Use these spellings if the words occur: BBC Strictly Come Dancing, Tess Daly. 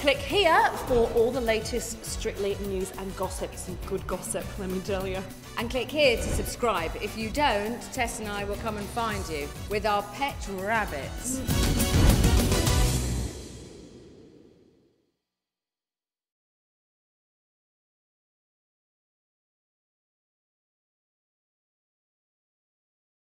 Click here for all the latest Strictly news and gossip. Some good gossip, let me tell you. And click here to subscribe. If you don't, Tess and I will come and find you with our pet rabbits.